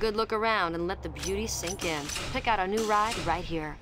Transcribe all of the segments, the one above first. good look around and let the beauty sink in. Pick out a new ride right here.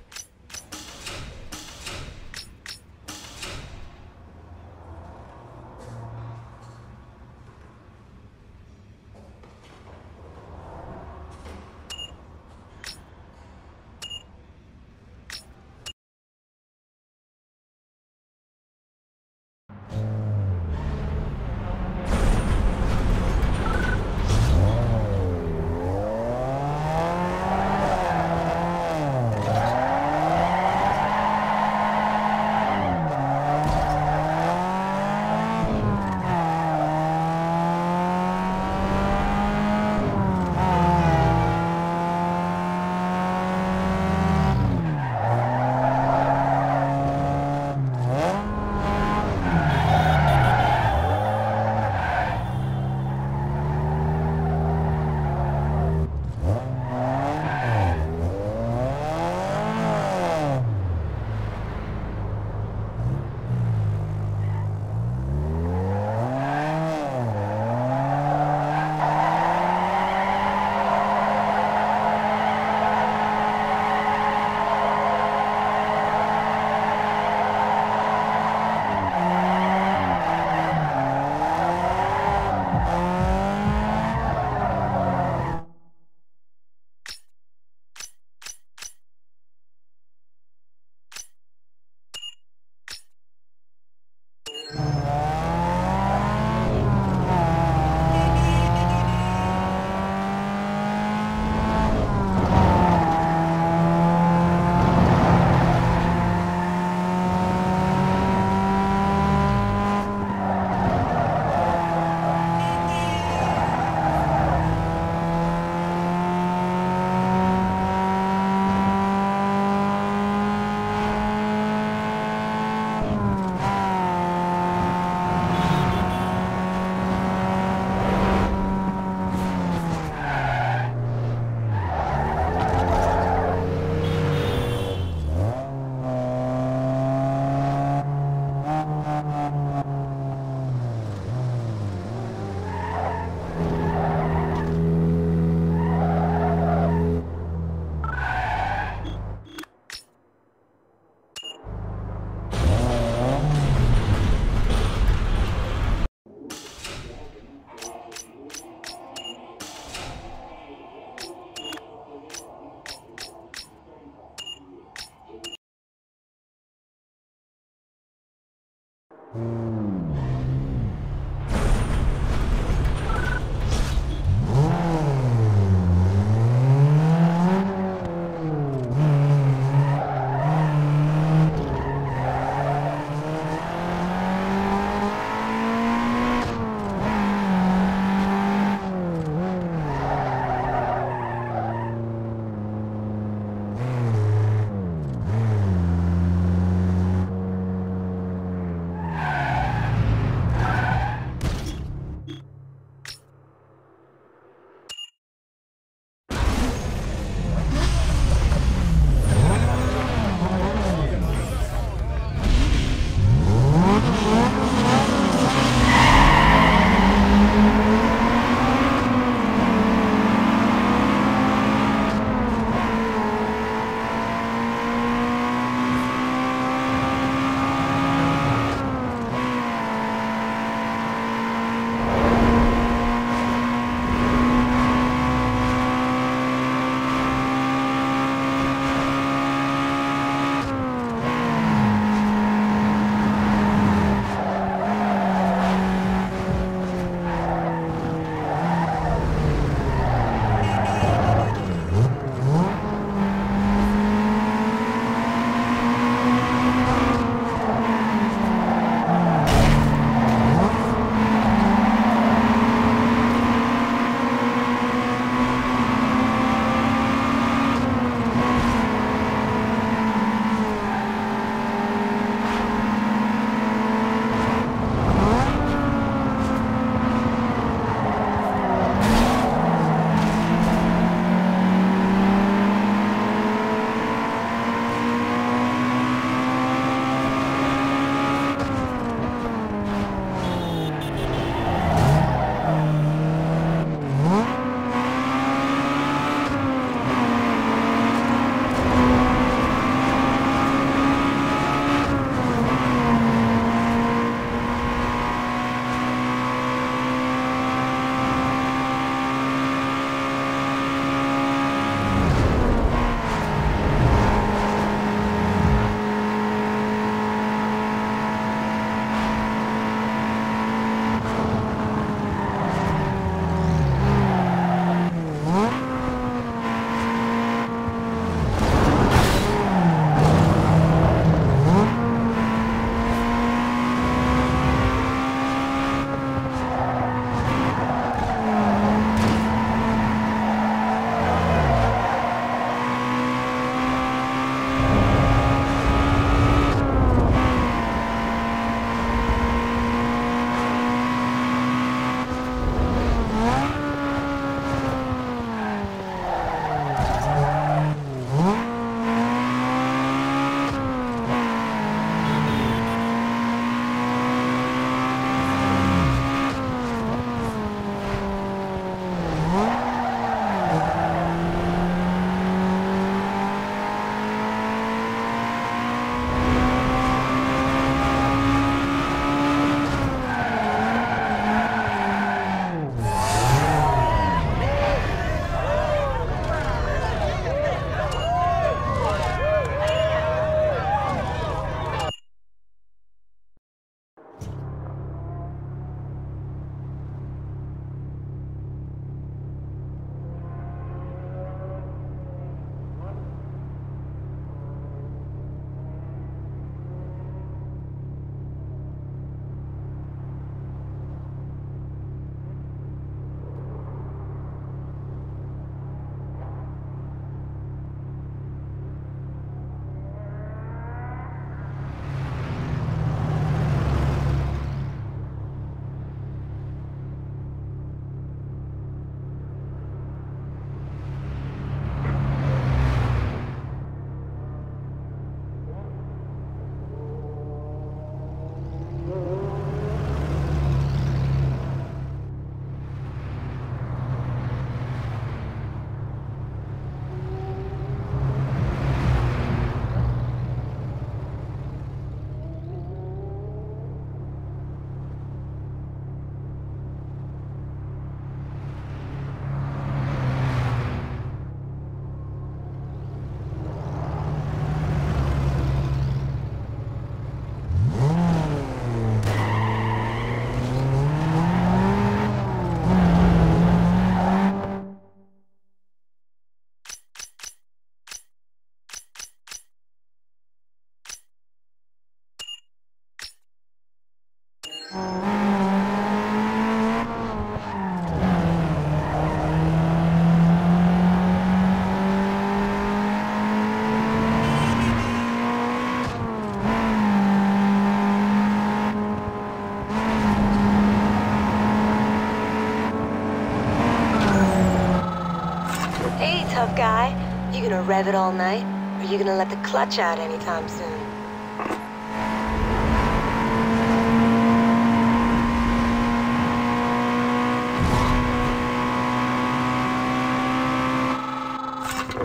gonna rev it all night, or are you gonna let the clutch out anytime soon?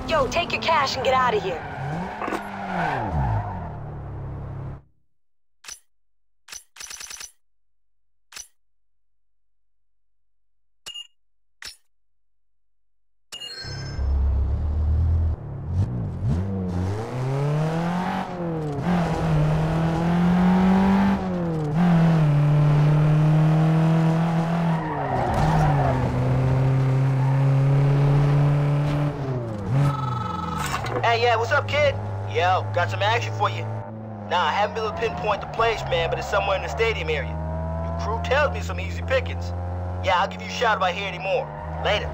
Yo, take your cash and get out of here. Yeah, what's up, kid? Yo, got some action for you. Nah, I haven't been able to pinpoint the place, man, but it's somewhere in the stadium area. Your crew tells me some easy pickings. Yeah, I'll give you a shout if I hear any more. Later.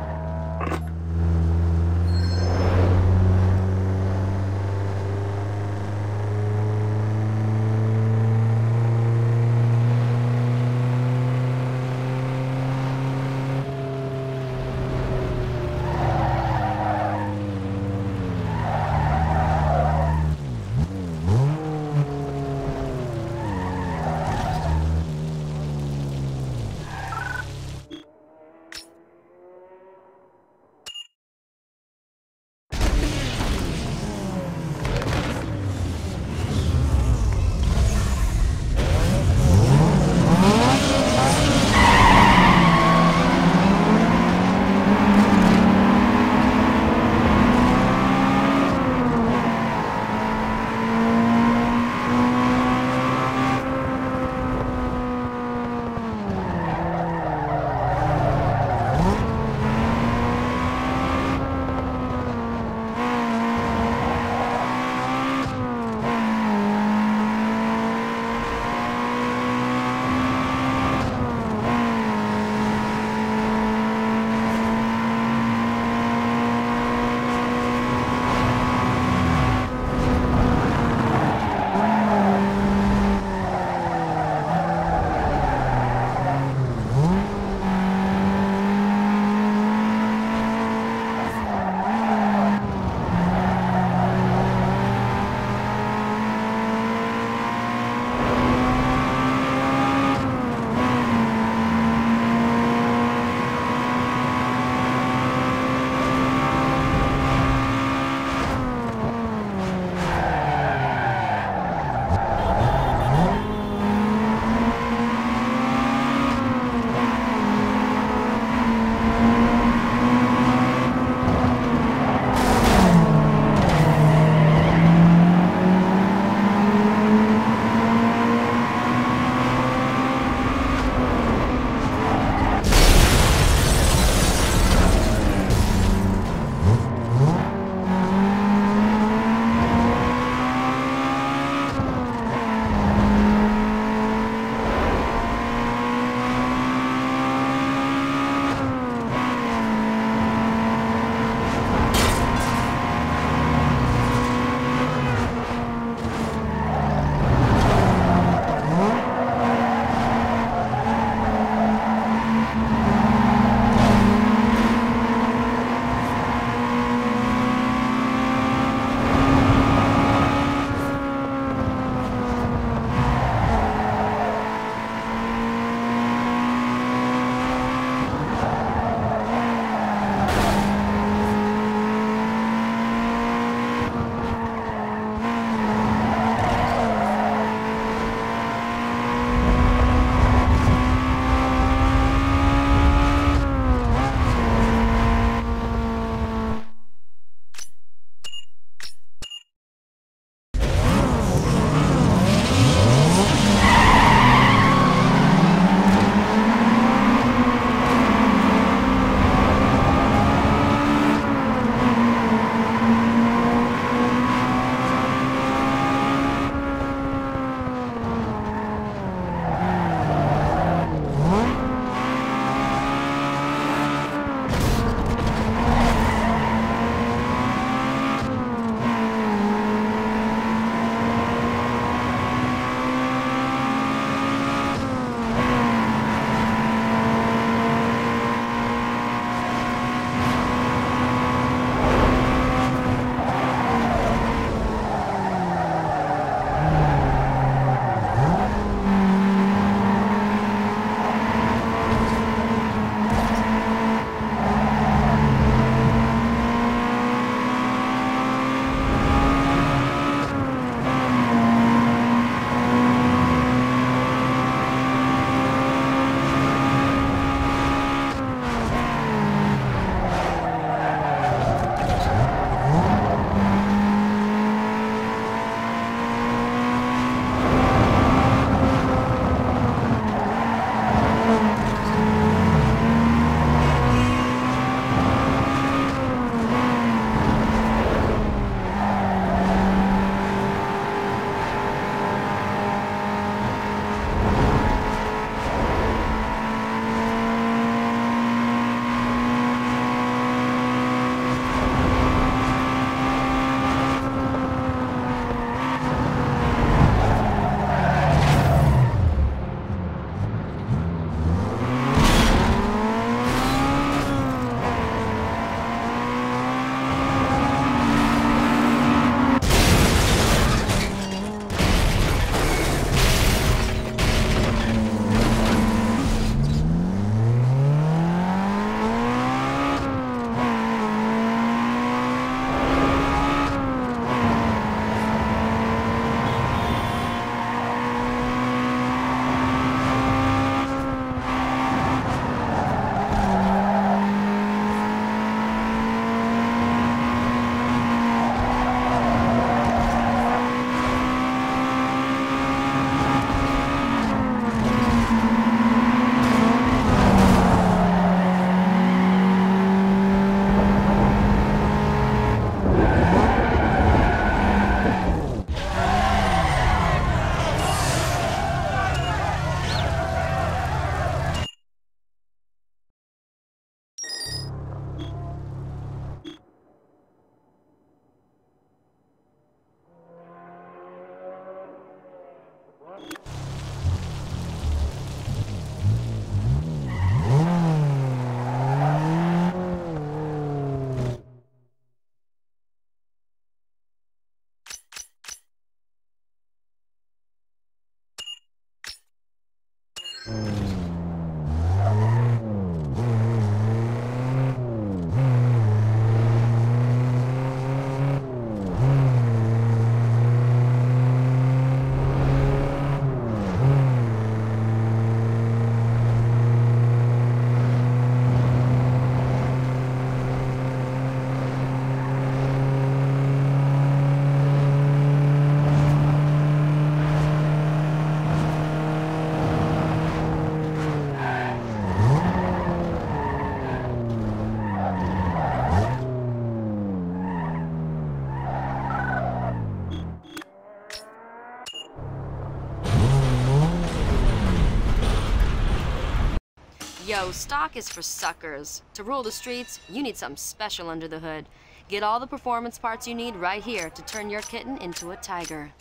Yo, stock is for suckers. To rule the streets, you need something special under the hood. Get all the performance parts you need right here to turn your kitten into a tiger.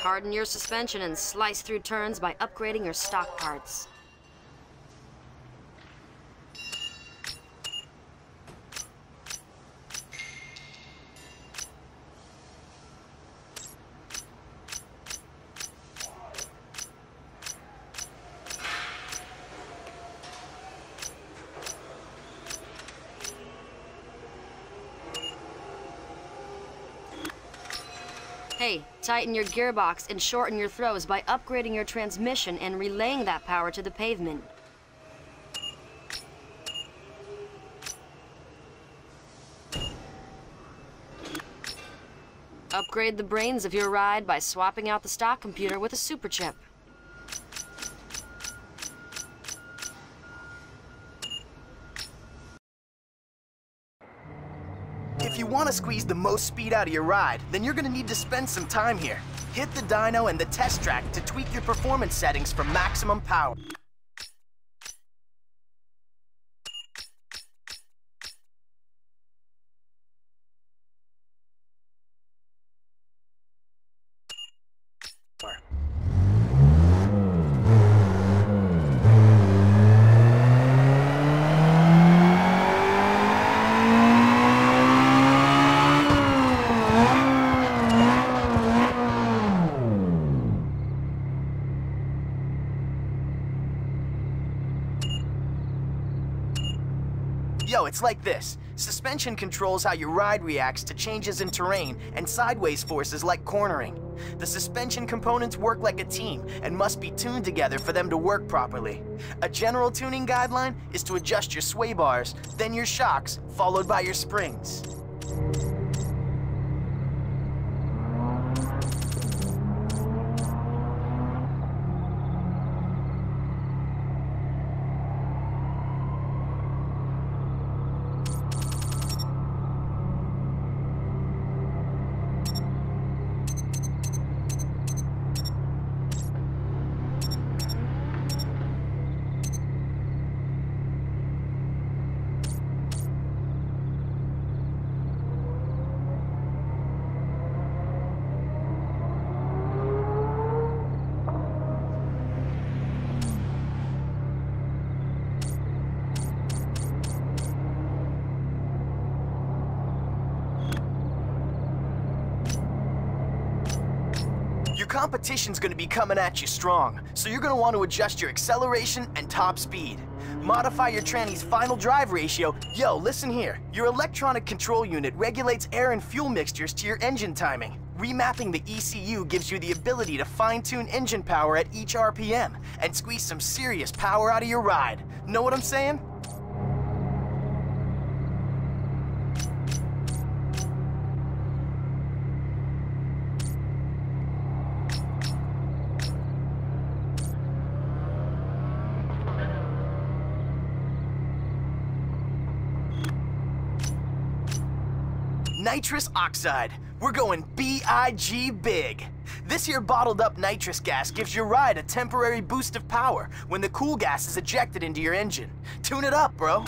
Harden your suspension and slice through turns by upgrading your stock parts. Hey, tighten your gearbox and shorten your throws by upgrading your transmission and relaying that power to the pavement. Upgrade the brains of your ride by swapping out the stock computer with a super chip. If you want to squeeze the most speed out of your ride, then you're going to need to spend some time here. Hit the dyno and the test track to tweak your performance settings for maximum power. Yo, it's like this. Suspension controls how your ride reacts to changes in terrain and sideways forces like cornering. The suspension components work like a team and must be tuned together for them to work properly. A general tuning guideline is to adjust your sway bars, then your shocks, followed by your springs. Competition's going to be coming at you strong, so you're going to want to adjust your acceleration and top speed. Modify your tranny's final drive ratio. Yo, listen here. Your electronic control unit regulates air and fuel mixtures to your engine timing. Remapping the ECU gives you the ability to fine-tune engine power at each RPM and squeeze some serious power out of your ride. Know what I'm saying? Nitrous oxide. We're going B.I.G. big. This here bottled up nitrous gas gives your ride a temporary boost of power when the cool gas is ejected into your engine. Tune it up, bro.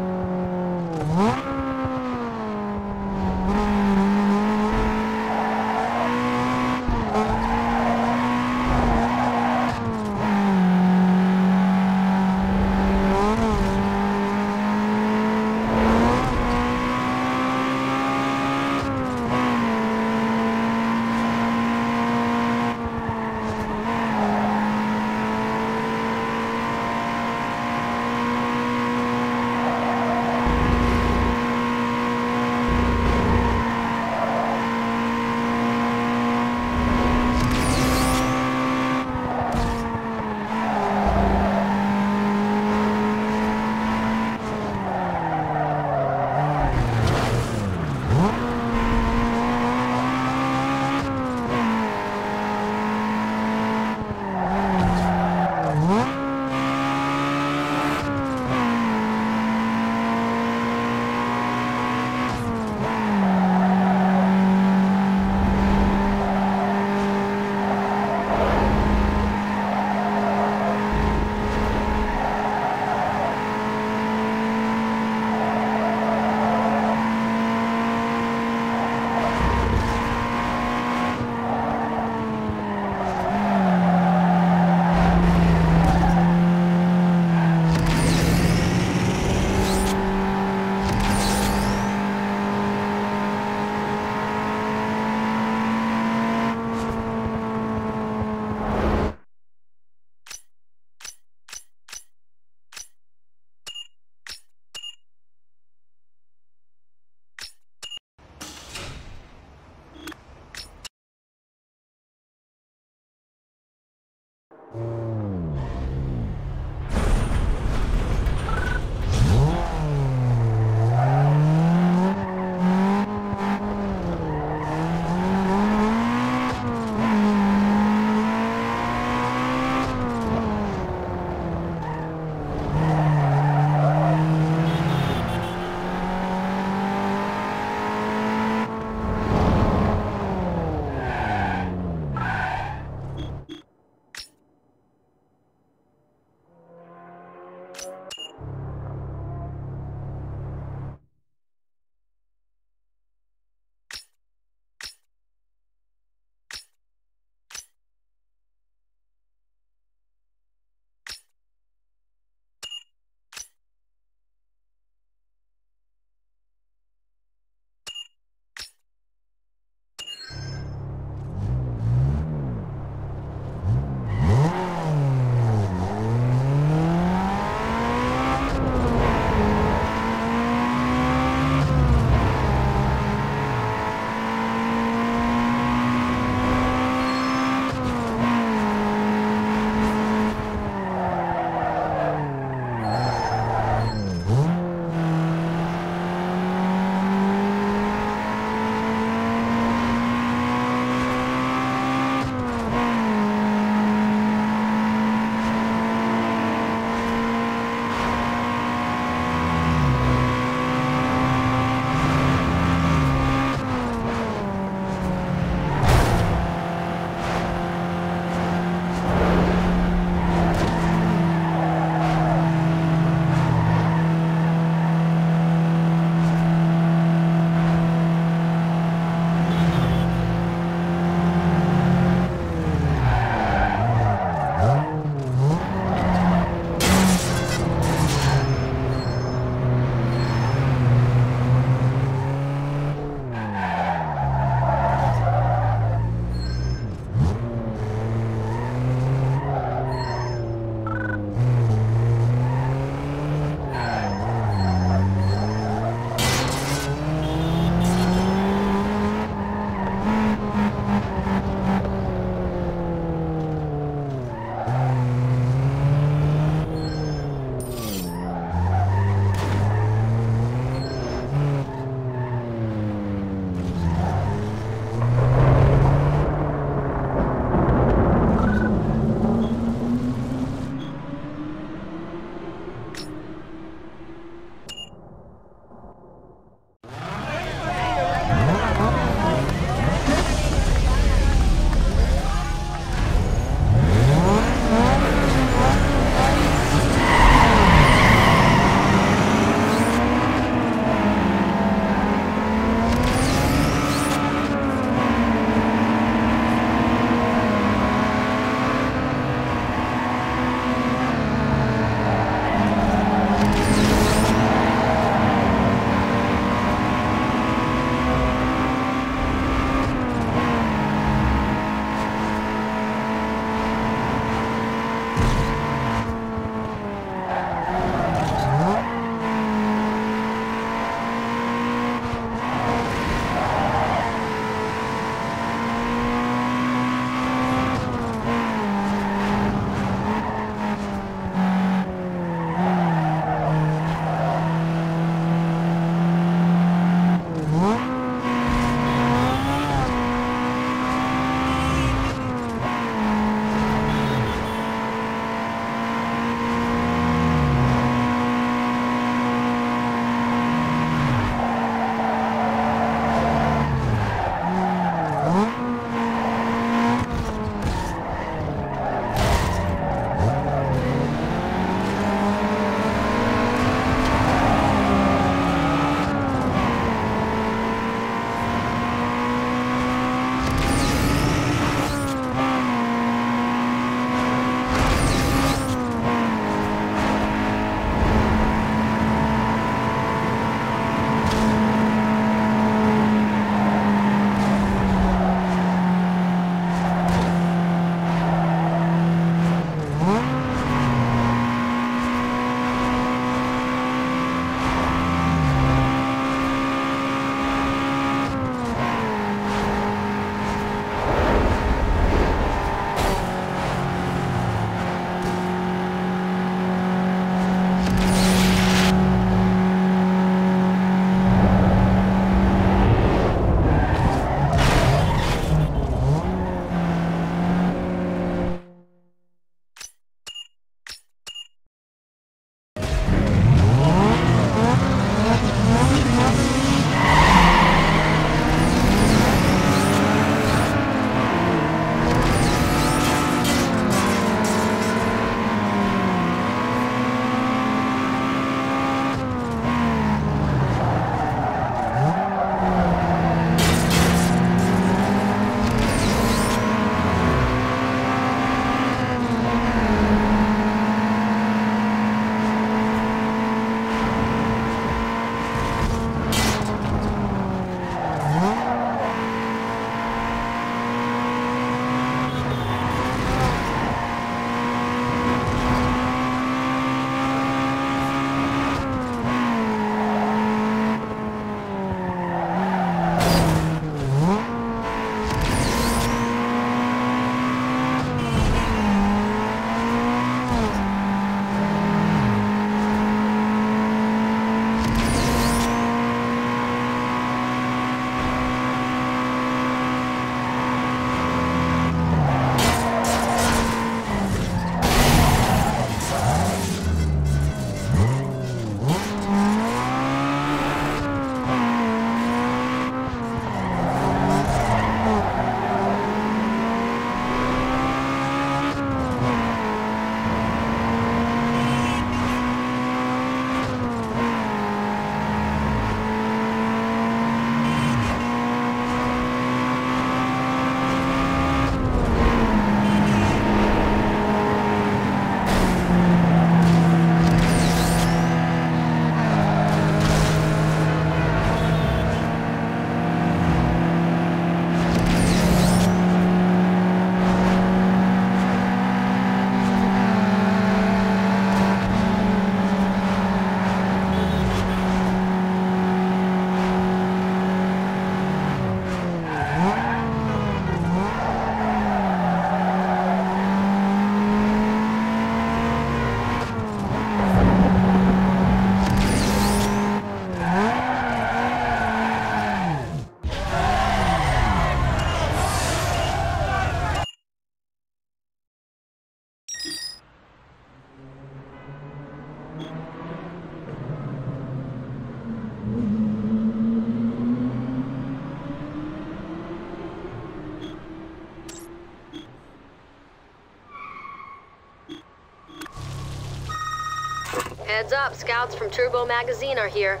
Heads up, scouts from Turbo Magazine are here.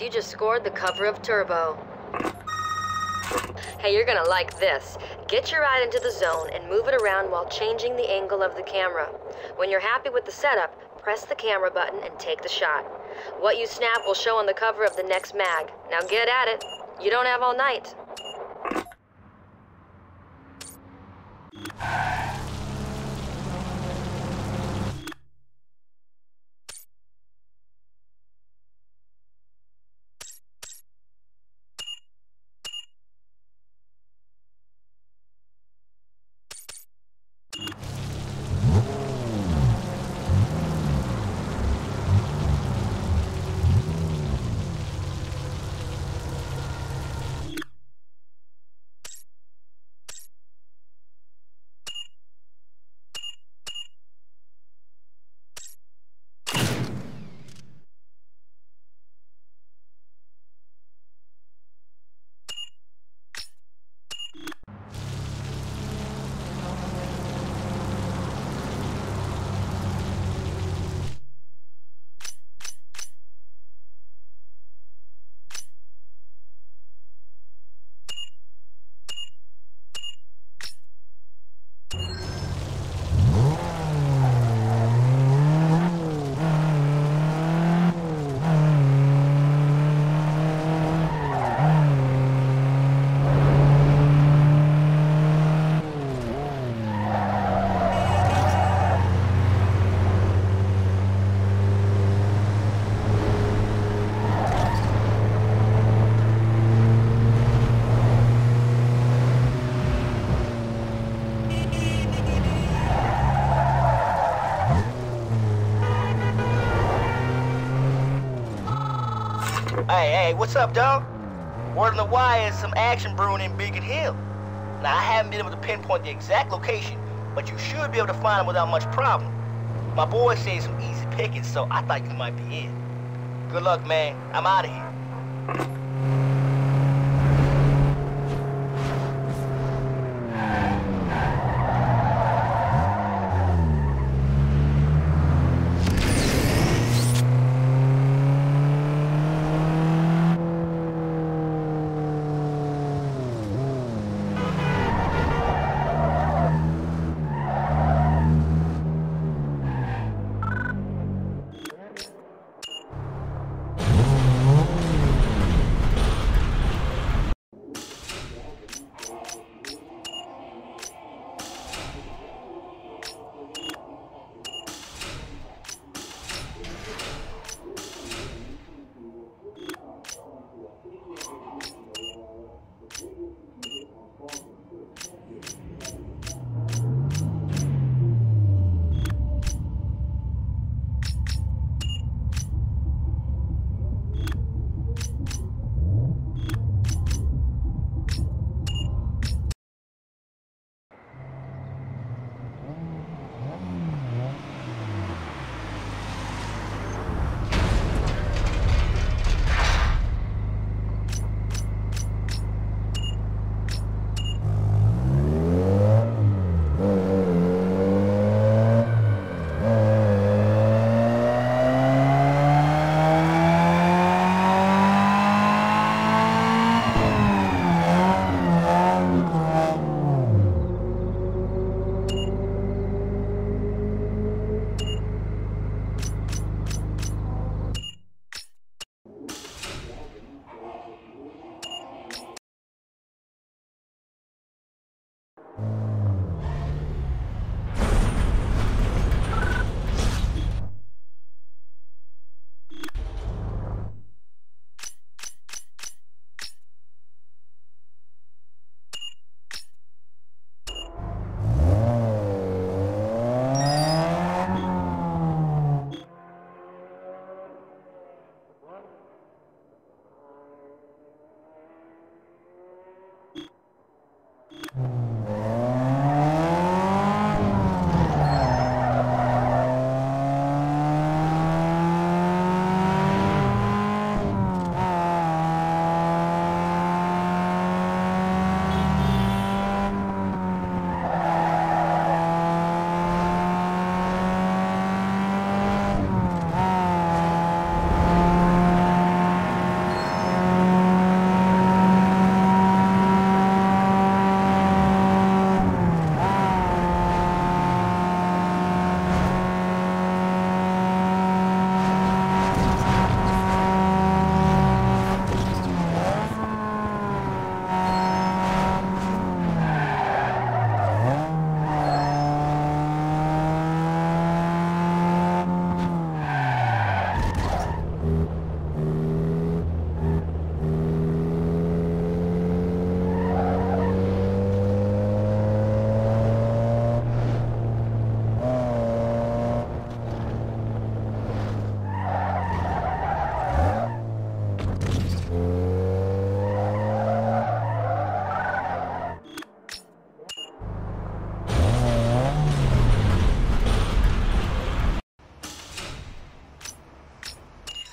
You just scored the cover of Turbo. Hey, you're gonna like this. Get your ride into the zone and move it around while changing the angle of the camera. When you're happy with the setup, press the camera button and take the shot. What you snap will show on the cover of the next mag. Now get at it. You don't have all night. Hey, what's up, dog? Word on the wire is some action brewing in Beacon Hill. Now, I haven't been able to pinpoint the exact location, but you should be able to find them without much problem. My boy said some easy pickings, so I thought you might be in. Good luck, man. I'm out of here.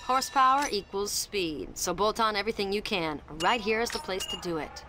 Horsepower equals speed, so bolt on everything you can. Right here is the place to do it.